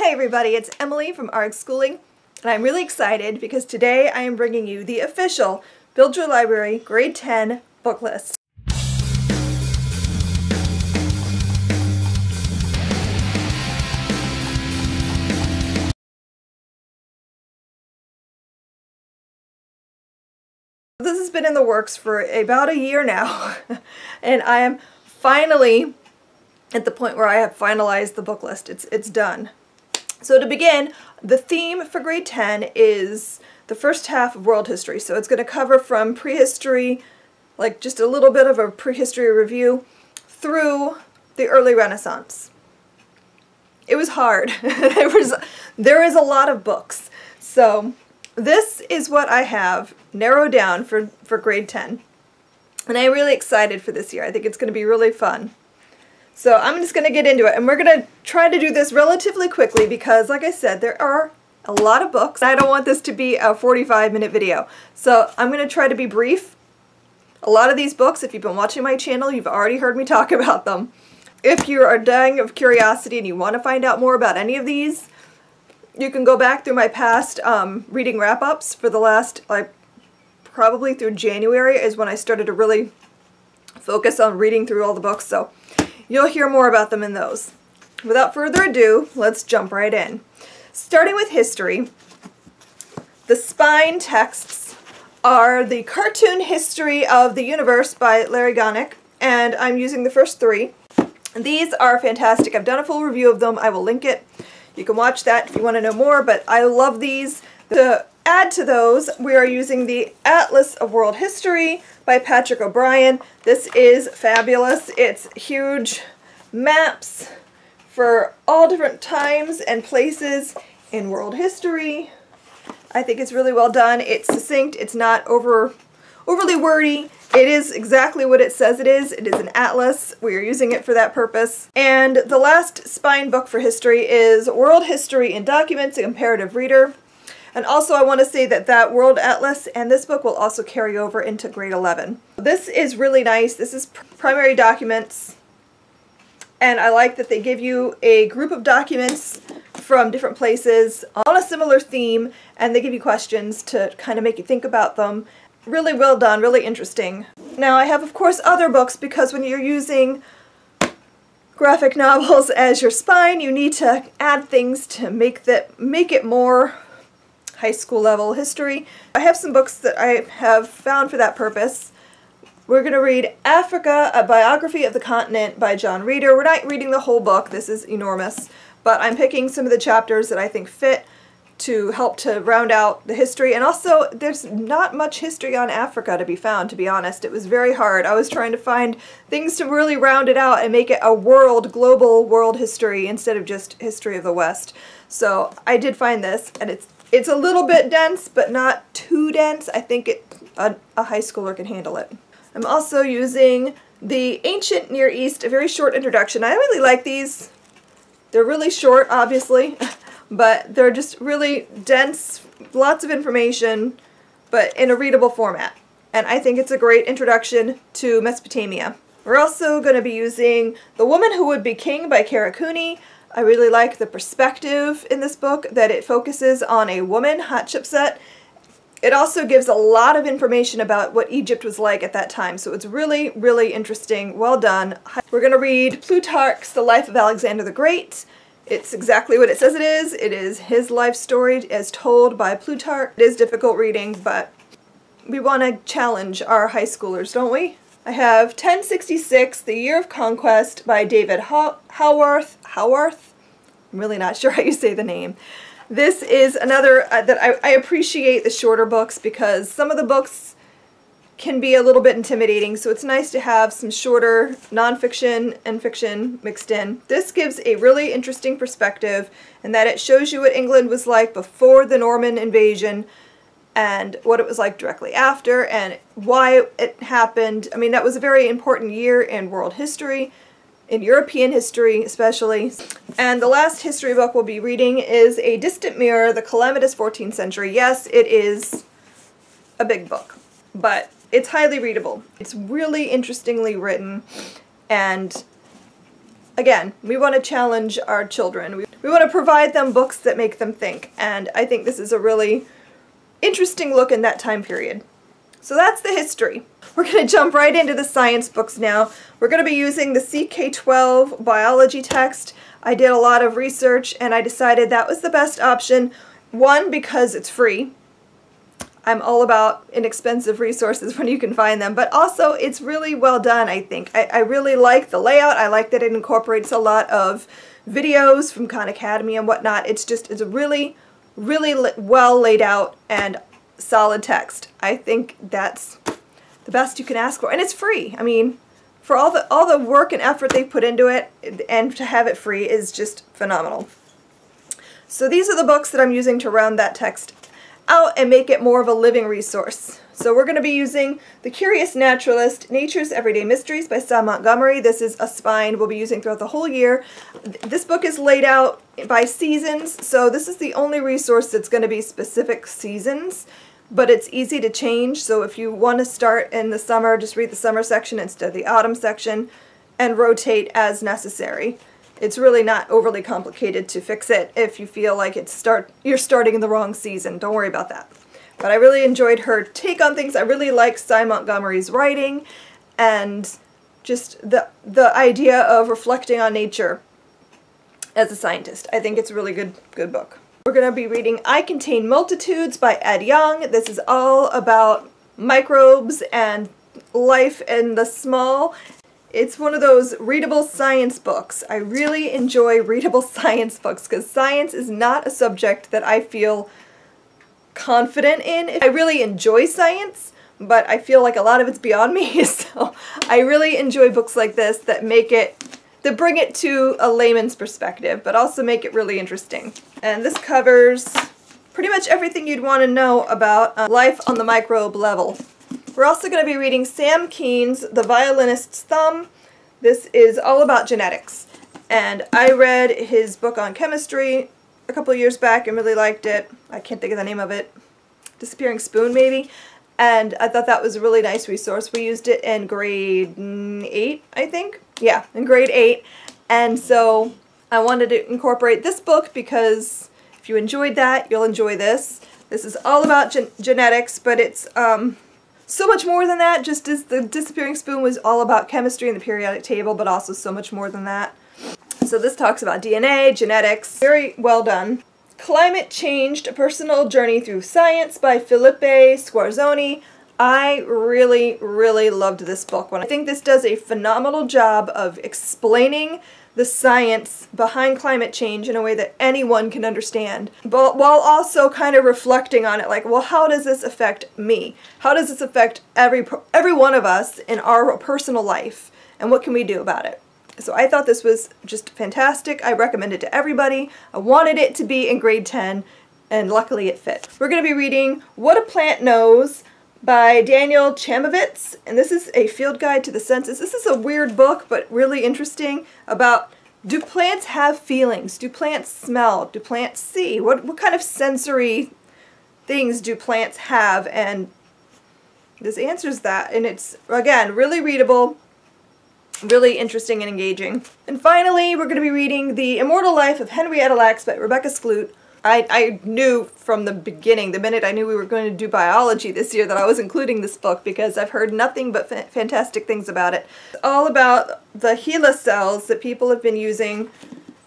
Hey everybody, it's Emily from ARRRGH! Schooling, and I'm really excited because today I am bringing you the official Build Your Library Grade 10 book list. This has been in the works for about a year now, and I am finally at the point where I have finalized the book list. It's done. So to begin, the theme for grade 10 is the first half of world history. So it's going to cover from prehistory, like just a little bit of a prehistory review, through the early Renaissance. It was hard. There is a lot of books. So this is what I have narrowed down for grade 10. And I'm really excited for this year. I think it's going to be really fun. So I'm just going to get into it. And we're going to try to do this relatively quickly because, like I said, there are a lot of books. I don't want this to be a 45-minute video. So I'm going to try to be brief. A lot of these books, if you've been watching my channel, you've already heard me talk about them. If you are dying of curiosity and you want to find out more about any of these, you can go back through my past reading wrap-ups for the last, like, probably through January is when I started to really focus on reading through all the books, so you'll hear more about them in those. Without further ado, let's jump right in. Starting with history, the spine texts are The Cartoon History of the Universe by Larry Gonick, and I'm using the first three. These are fantastic. I've done a full review of them. I will link it. You can watch that if you want to know more, but I love these. To add to those, we are using the Atlas of World History by Patrick O'Brien. This is fabulous. It's huge maps for all different times and places in world history. I think it's really well done. It's succinct. It's not overly wordy. It is exactly what it says it is. It is an atlas. We are using it for that purpose. And the last spine book for history is World History in Documents, a Comparative Reader. And also I want to say that that World Atlas and this book will also carry over into grade 11. This is really nice. This is primary documents. And I like that they give you a group of documents from different places on a similar theme, and they give you questions to kind of make you think about them. Really well done, really interesting. Now I have, of course, other books because when you're using graphic novels as your spine, you need to add things to make it more high school level history. I have some books that I have found for that purpose. We're going to read Africa, A Biography of the Continent by John Reader. We're not reading the whole book, this is enormous, but I'm picking some of the chapters that I think fit to help to round out the history. And also, there's not much history on Africa to be found, to be honest. It was very hard. I was trying to find things to really round it out and make it a global world history instead of just history of the West. So I did find this, and it's a little bit dense, but not too dense. I think a high schooler can handle it. I'm also using the Ancient Near East, a very short introduction. I really like these. They're really short, obviously. But they're just really dense, lots of information, but in a readable format. And I think it's a great introduction to Mesopotamia. We're also going to be using The Woman Who Would Be King by Kara Cooney. I really like the perspective in this book, that it focuses on a woman, hot chip set. It also gives a lot of information about what Egypt was like at that time, so it's really, really interesting. Well done. We're going to read Plutarch's The Life of Alexander the Great. It's exactly what it says it is. It is his life story as told by Plutarch. It is difficult reading, but we want to challenge our high schoolers, don't we? I have 1066, The Year of Conquest by David Howarth. Howarth? I'm really not sure how you say the name. This is another that I appreciate the shorter books because some of the books can be a little bit intimidating, so it's nice to have some shorter nonfiction and fiction mixed in. This gives a really interesting perspective in that it shows you what England was like before the Norman invasion and what it was like directly after and why it happened. I mean, that was a very important year in world history, in European history especially. And the last history book we'll be reading is A Distant Mirror, The Calamitous 14th Century. Yes, it is a big book, but it's highly readable. It's really interestingly written, and again, we want to challenge our children. We We want to provide them books that make them think, and I think this is a really interesting look in that time period. So that's the history. We're going to jump right into the science books now. We're going to be using the CK-12 biology text. I did a lot of research and I decided that was the best option. One, because it's free. I'm all about inexpensive resources when you can find them, but also it's really well done, I think. I really like the layout. I like that it incorporates a lot of videos from Khan Academy and whatnot. It's a really, really well laid out and solid text. I think that's the best you can ask for, and it's free. I mean, for all the work and effort they put into it, and to have it free is just phenomenal. So these are the books that I'm using to round that text out and make it more of a living resource. So we're going to be using The Curious Naturalist, Nature's Everyday Mysteries by Sam Montgomery. This is a spine we'll be using throughout the whole year. This book is laid out by seasons, so this is the only resource that's going to be specific seasons, but it's easy to change. So if you want to start in the summer, just read the summer section instead of the autumn section and rotate as necessary. It's really not overly complicated to fix it if you feel like it's you're starting in the wrong season. Don't worry about that. But I really enjoyed her take on things. I really like Sam Montgomery's writing and just the idea of reflecting on nature as a scientist. I think it's a really good book. We're going to be reading I Contain Multitudes by Ed Young. This is all about microbes and life in the small. It's one of those readable science books. I really enjoy readable science books because science is not a subject that I feel confident in. I really enjoy science, but I feel like a lot of it's beyond me, so I really enjoy books like this that make it, that bring it to a layman's perspective, but also make it really interesting. And this covers pretty much everything you'd want to know about life on the microbe level. We're also going to be reading Sam Keene's The Violinist's Thumb. This is all about genetics, and I read his book on chemistry a couple years back and really liked it. I can't think of the name of it. Disappearing Spoon, maybe? And I thought that was a really nice resource. We used it in grade 8, I think? Yeah, in grade 8. And so I wanted to incorporate this book because if you enjoyed that, you'll enjoy this. This is all about genetics, but it's so much more than that, just as the Disappearing Spoon was all about chemistry and the periodic table, but also so much more than that. So this talks about DNA, genetics, very well done. Climate Changed, A Personal Journey Through Science by Felipe Squarzoni. I really, really loved this book. I think this does a phenomenal job of explaining the science behind climate change in a way that anyone can understand, but while also kind of reflecting on it, like, well, how does this affect me? How does this affect every one of us in our personal life, and what can we do about it? So I thought this was just fantastic. I recommend it to everybody. I wanted it to be in grade 10, and luckily it fit. We're going to be reading What a Plant Knows by Daniel Chamovitz, and this is a field guide to the senses. This is a weird book, but really interesting, about do plants have feelings? Do plants smell? Do plants see? What kind of sensory things do plants have? And this answers that, and it's, again, really readable, really interesting and engaging. And finally, we're going to be reading The Immortal Life of Henrietta Lacks by Rebecca Skloot. I knew from the beginning, the minute I knew we were going to do biology this year, that I was including this book because I've heard nothing but fantastic things about it. It's all about the HeLa cells that people have been using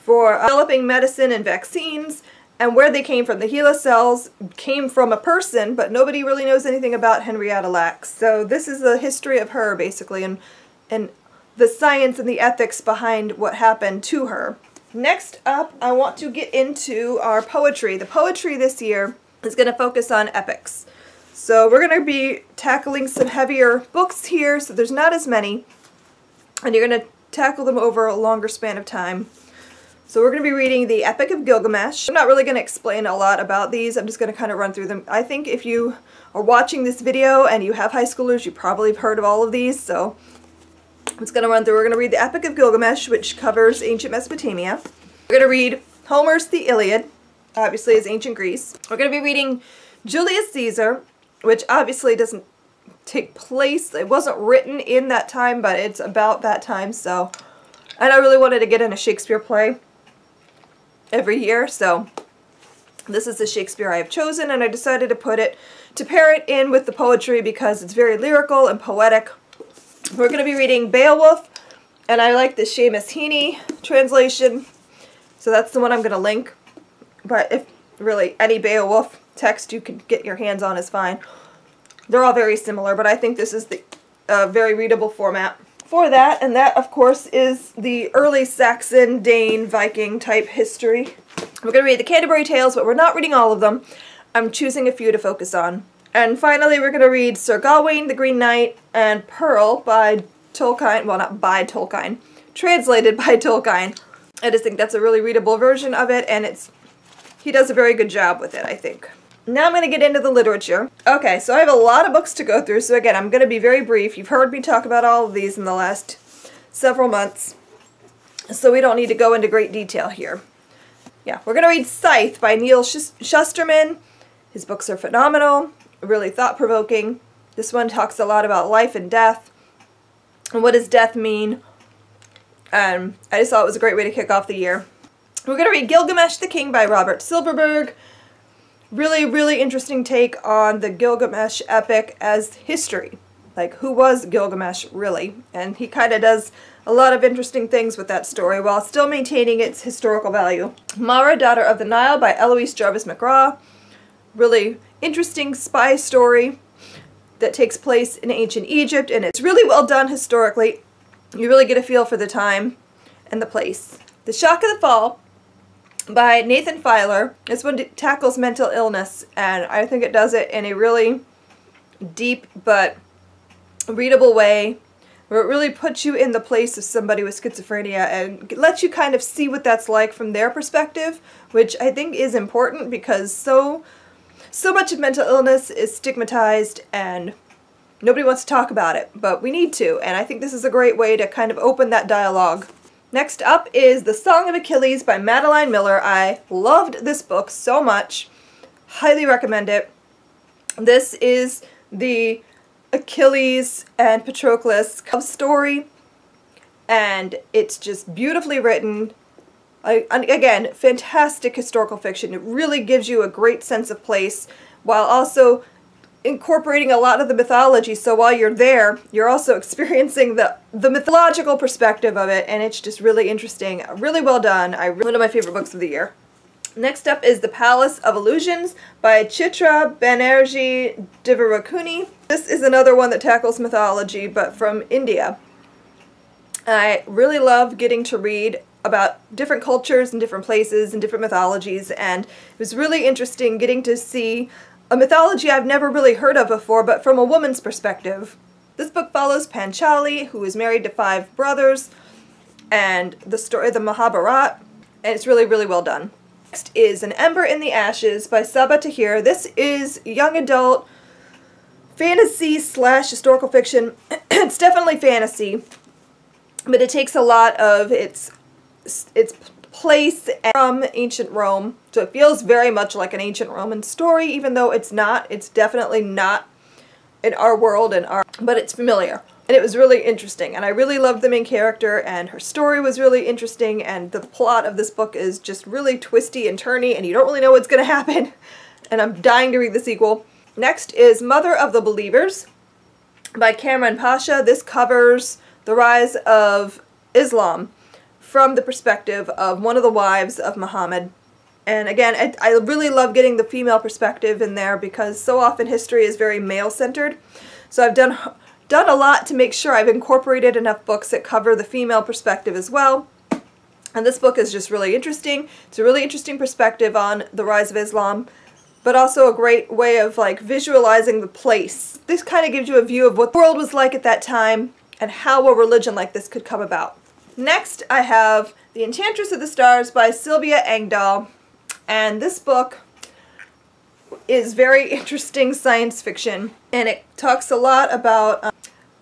for developing medicine and vaccines, and where they came from. The HeLa cells came from a person, but nobody really knows anything about Henrietta Lacks. So this is the history of her, basically, and the science and the ethics behind what happened to her. Next up, I want to get into our poetry. The poetry this year is going to focus on epics. So we're going to be tackling some heavier books here, so there's not as many, and you're going to tackle them over a longer span of time. So we're going to be reading the Epic of Gilgamesh. I'm not really going to explain a lot about these. I'm just going to kind of run through them. I think if you are watching this video and you have high schoolers, you probably have heard of all of these, so it's going to run through. We're going to read the Epic of Gilgamesh, which covers ancient Mesopotamia. We're going to read Homer's The Iliad, obviously is ancient Greece. We're going to be reading Julius Caesar, which obviously doesn't take place. It wasn't written in that time, but it's about that time, so. And I really wanted to get in a Shakespeare play. every year, so this is the Shakespeare I have chosen, and I decided to pair it in with the poetry because it's very lyrical and poetic. We're going to be reading Beowulf, and I like the Seamus Heaney translation, so that's the one I'm going to link, but if really any Beowulf text you can get your hands on is fine. They're all very similar, but I think this is the very readable format for that, and that, of course, is the early Saxon, Dane, Viking type history. We're going to read the Canterbury Tales, but we're not reading all of them. I'm choosing a few to focus on. And finally, we're going to read Sir Gawain, the Green Knight, and Pearl by Tolkien. Well, not by Tolkien. Translated by Tolkien. I just think that's a really readable version of it, and he does a very good job with it, I think. Now I'm going to get into the literature. Okay, so I have a lot of books to go through, so again, I'm going to be very brief. You've heard me talk about all of these in the last several months, so we don't need to go into great detail here. Yeah, we're going to read Scythe by Neil Shusterman. His books are phenomenal, really thought-provoking. This one talks a lot about life and death, and what does death mean. I just thought it was a great way to kick off the year. We're going to read Gilgamesh the King by Robert Silverberg. Really, really interesting take on the Gilgamesh epic as history. Like, who was Gilgamesh, really? And he kind of does a lot of interesting things with that story while still maintaining its historical value. Mara, Daughter of the Nile by Eloise Jarvis McGraw. Really interesting spy story that takes place in ancient Egypt, and it's really well done historically. You really get a feel for the time and the place. The Shock of the Fall by Nathan Filer. This one tackles mental illness, and I think it does it in a really deep but readable way, where it really puts you in the place of somebody with schizophrenia and lets you kind of see what that's like from their perspective, which I think is important because so much of mental illness is stigmatized and nobody wants to talk about it, but we need to, and I think this is a great way to kind of open that dialogue. Next up is The Song of Achilles by Madeline Miller. I loved this book so much. Highly recommend it. This is the Achilles and Patroclus love story, and it's just beautifully written. Again, fantastic historical fiction. It really gives you a great sense of place while also incorporating a lot of the mythology, so while you're there, you're also experiencing the mythological perspective of it, and it's just really interesting, really well done. One of my favorite books of the year. Next up is The Palace of Illusions by Chitra Banerjee Divarakuni. This is another one that tackles mythology, but from India. I really love getting to read about different cultures and different places and different mythologies, and it was really interesting getting to see a mythology I've never really heard of before, but from a woman's perspective. This book follows Panchali, who is married to 5 brothers, and the story of the Mahabharata, and it's really, really well done. Next is An Ember in the Ashes by Saba Tahir. This is young adult fantasy / historical fiction. It's definitely fantasy, but it takes a lot of its place from ancient Rome, so it feels very much like an ancient Roman story, even though it's not. It's definitely not in our world, but it's familiar, and it was really interesting, and I really loved the main character, and her story was really interesting, and the plot of this book is just really twisty and turny, and you don't really know what's going to happen, and I'm dying to read the sequel. Next is Mother of the Believers by Cameron Pasha. This covers the rise of Islam from the perspective of one of the wives of Muhammad. And again, I really love getting the female perspective in there because so often history is very male-centered. So I've done a lot to make sure I've incorporated enough books that cover the female perspective as well. And this book is just really interesting. It's a really interesting perspective on the rise of Islam, but also a great way of like visualizing the place. This kind of gives you a view of what the world was like at that time and how a religion like this could come about. Next, I have The Enchantress of the Stars by Sylvia Engdahl, and this book is very interesting science fiction, and it talks a lot about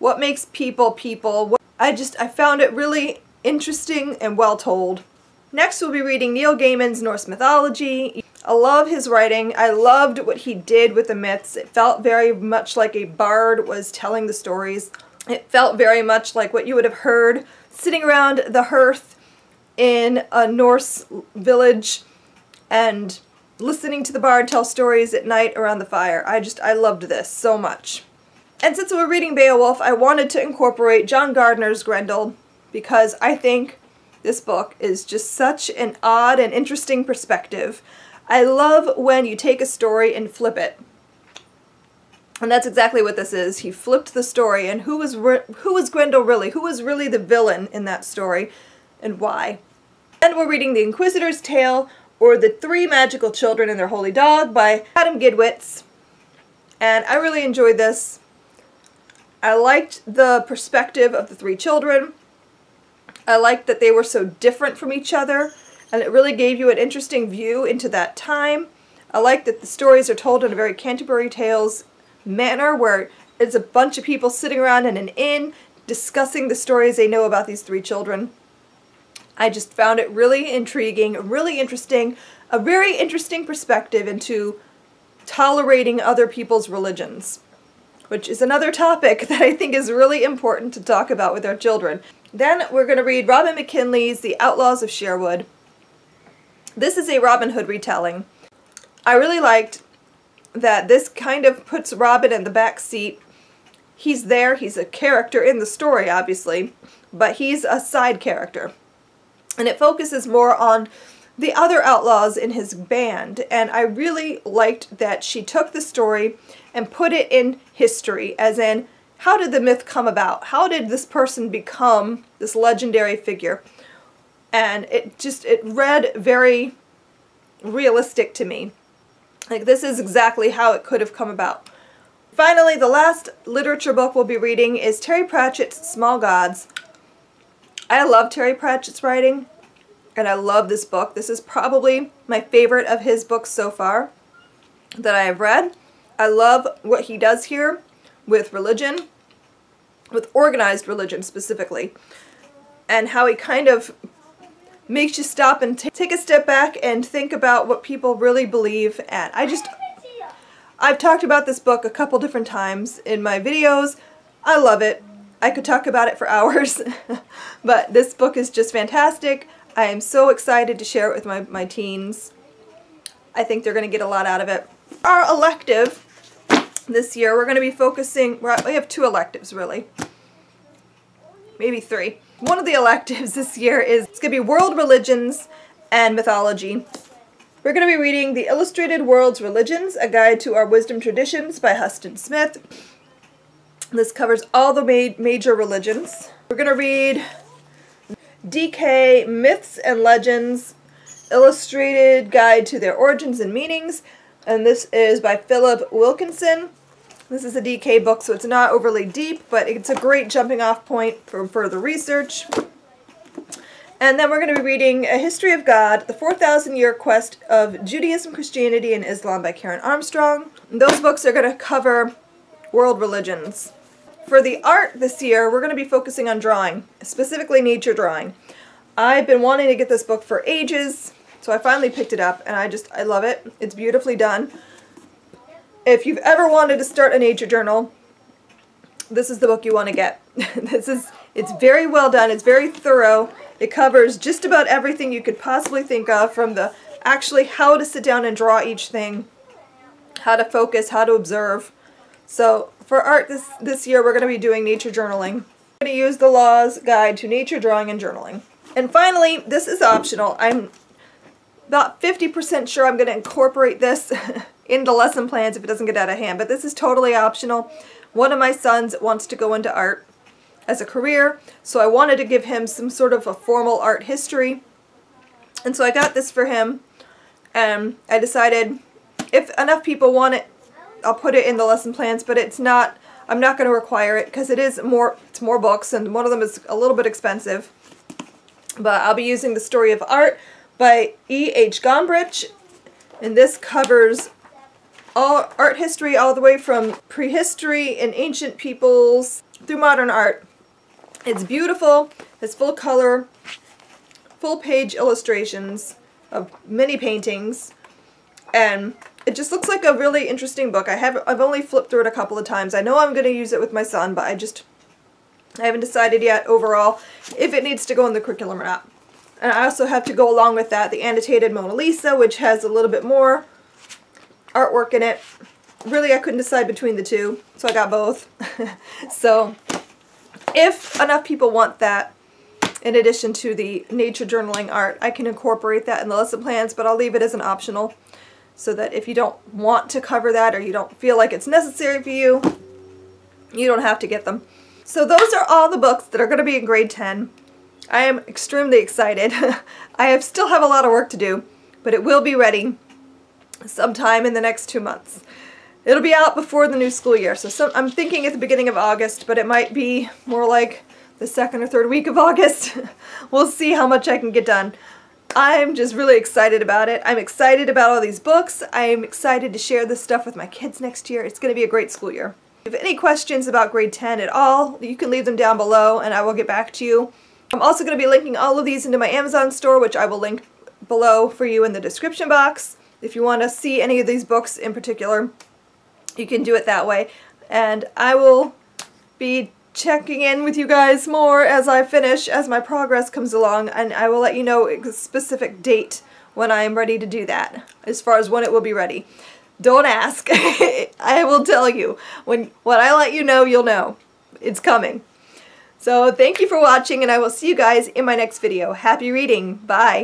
what makes people people. I found it really interesting and well told. Next, we'll be reading Neil Gaiman's Norse Mythology. I love his writing. I loved what he did with the myths. It felt very much like a bard was telling the stories. It felt very much like what you would have heard sitting around the hearth in a Norse village and listening to the bard tell stories at night around the fire. I loved this so much. And since we're reading Beowulf, I wanted to incorporate John Gardner's Grendel because I think this book is just such an odd and interesting perspective. I love when you take a story and flip it. And that's exactly what this is. He flipped the story, and who was Grendel really? Who was really the villain in that story, and why? And we're reading The Inquisitor's Tale, or The Three Magical Children and Their Holy Dog by Adam Gidwitz. And I really enjoyed this. I liked the perspective of the three children. I liked that they were so different from each other, and it really gave you an interesting view into that time. I liked that the stories are told in a very Canterbury Tales manner, where it's a bunch of people sitting around in an inn discussing the stories they know about these three children. I just found it really intriguing, really interesting, a very interesting perspective into tolerating other people's religions, which is another topic that I think is really important to talk about with our children. Then we're going to read Robin McKinley's The Outlaws of Sherwood. This is a Robin Hood retelling. I really liked that this kind of puts Robin in the back seat. He's there, he's a character in the story, obviously, but he's a side character. And it focuses more on the other outlaws in his band. And I really liked that she took the story and put it in history, as in, how did the myth come about? How did this person become this legendary figure? And it read very realistic to me. Like, this is exactly how it could have come about. Finally, the last literature book we'll be reading is Terry Pratchett's Small Gods. I love Terry Pratchett's writing, and I love this book. This is probably my favorite of his books so far that I have read. I love what he does here with religion, with organized religion specifically, and how he kind of makes you stop and take a step back and think about what people really believe. And I've talked about this book a couple different times in my videos. I love it. I could talk about it for hours, but this book is just fantastic. I am so excited to share it with my teens. I think they're going to get a lot out of it. Our elective this year, we're going to be focusing, we have two electives really, maybe three. One of the electives this year is, it's going to be World Religions and Mythology. We're going to be reading The Illustrated World's Religions, A Guide to Our Wisdom Traditions by Huston Smith. This covers all the major religions. We're going to read DK Myths and Legends, Illustrated Guide to Their Origins and Meanings, and this is by Philip Wilkinson. This is a DK book, so it's not overly deep, but it's a great jumping off point for further research. And then we're going to be reading A History of God, The 4,000-Year Quest of Judaism, Christianity, and Islam by Karen Armstrong. And those books are going to cover world religions. For the art this year, we're going to be focusing on drawing, specifically nature drawing. I've been wanting to get this book for ages, so I finally picked it up, and I love it. It's beautifully done. If you've ever wanted to start a nature journal, this is the book you want to get. It's very well done, it's very thorough, it covers just about everything you could possibly think of, from the actually how to sit down and draw each thing, how to focus, how to observe. So for art this year, we're going to be doing nature journaling. I'm going to use the Law's Guide to Nature Drawing and Journaling. And finally, this is optional. I'm about 50% sure I'm going to incorporate this into lesson plans if it doesn't get out of hand, but this is totally optional. One of my sons wants to go into art as a career, so I wanted to give him some sort of a formal art history, and so I got this for him, and I decided if enough people want it, I'll put it in the lesson plans, but I'm not going to require it because it's more books, and one of them is a little bit expensive. But I'll be using The Story of Art by E.H. Gombrich, and this covers all art history, all the way from prehistory and ancient peoples through modern art. It's beautiful, it's full color, full page illustrations of many paintings, and it just looks like a really interesting book. I've only flipped through it a couple of times. I know I'm going to use it with my son, but I haven't decided yet overall if it needs to go in the curriculum or not. And I also have to go along with that the annotated Mona Lisa, which has a little bit more artwork in it. Really, I couldn't decide between the two, so I got both. So if enough people want that, in addition to the nature journaling art, I can incorporate that in the lesson plans, but I'll leave it as an optional so that if you don't want to cover that or you don't feel like it's necessary for you, you don't have to get them. So those are all the books that are going to be in grade 10. I am extremely excited. I still have a lot of work to do, but it will be ready sometime in the next 2 months. It'll be out before the new school year, so I'm thinking at the beginning of August, but it might be more like the second or third week of August. We'll see how much I can get done. I'm just really excited about it. I'm excited about all these books. I'm excited to share this stuff with my kids next year. It's going to be a great school year. If you have any questions about grade 10 at all, you can leave them down below and I will get back to you. I'm also going to be linking all of these into my Amazon store, which I will link below for you in the description box. If you want to see any of these books in particular, you can do it that way. And I will be checking in with you guys more as I finish, as my progress comes along, and I will let you know a specific date when I am ready to do that, as far as when it will be ready. Don't ask. I will tell you. When I let you know, you'll know. It's coming. So thank you for watching, and I will see you guys in my next video. Happy reading. Bye.